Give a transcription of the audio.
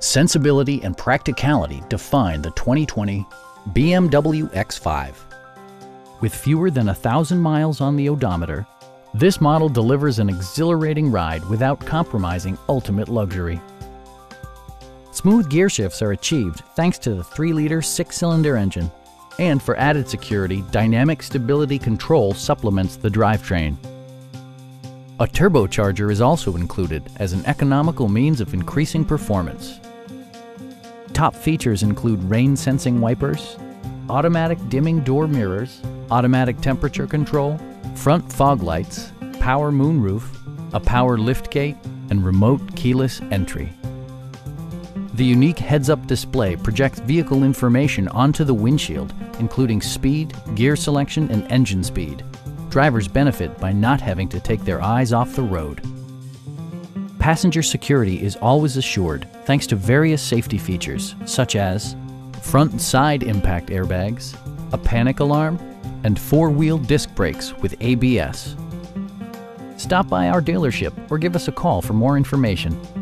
Sensibility and practicality define the 2020 BMW X5. With fewer than 1,000 miles on the odometer, this model delivers an exhilarating ride without compromising ultimate luxury. Smooth gear shifts are achieved thanks to the 3-liter 6-cylinder engine, and for added security, dynamic stability control supplements the drivetrain. A turbocharger is also included as an economical means of increasing performance. Top features include rain-sensing wipers, automatic dimming door mirrors, automatic temperature control, front fog lights, power moonroof, a power liftgate, and remote keyless entry. The unique heads-up display projects vehicle information onto the windshield, including speed, gear selection, and engine speed. Drivers benefit by not having to take their eyes off the road. Passenger security is always assured thanks to various safety features, such as front and side impact airbags, a panic alarm, and four-wheel disc brakes with ABS. Stop by our dealership or give us a call for more information.